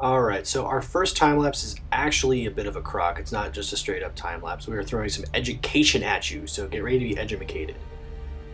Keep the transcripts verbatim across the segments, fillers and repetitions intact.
All right, so our first time lapse is actually a bit of a crock. It's not just a straight up time lapse. We are throwing some education at you, so get ready to be edumacated.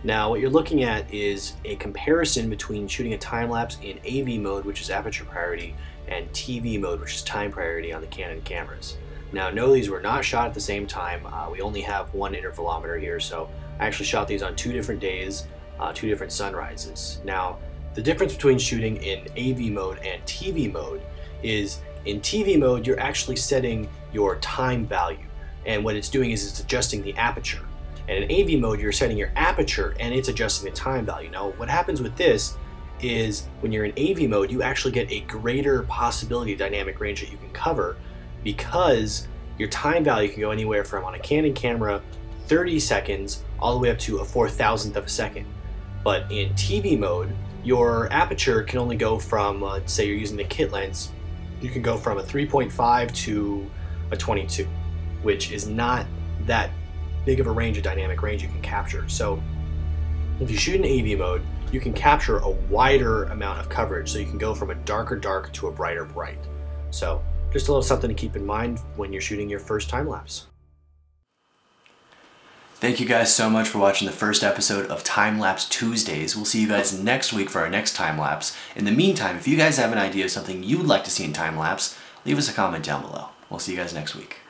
Now, what you're looking at is a comparison between shooting a time lapse in A V mode, which is aperture priority, and T V mode, which is time priority on the Canon cameras. Now, no, these were not shot at the same time. Uh, we only have one intervalometer here, so I actually shot these on two different days, uh, two different sunrises. Now, the difference between shooting in A V mode and T V mode is in T V mode, you're actually setting your time value. And what it's doing is it's adjusting the aperture. And in A V mode, you're setting your aperture and it's adjusting the time value. Now, what happens with this is when you're in A V mode, you actually get a greater possibility of dynamic range that you can cover because your time value can go anywhere from, on a Canon camera, thirty seconds all the way up to a four thousandth of a second. But in T V mode, your aperture can only go from, uh, say you're using the kit lens, you can go from a three point five to a twenty-two, which is not that big of a range of dynamic range you can capture. So if you shoot in A V mode, you can capture a wider amount of coverage. So you can go from a darker dark to a brighter bright. So just a little something to keep in mind when you're shooting your first time lapse. Thank you guys so much for watching the first episode of TimeLapse Tuesdays. We'll see you guys next week for our next time lapse. In the meantime, if you guys have an idea of something you would like to see in time lapse, leave us a comment down below. We'll see you guys next week.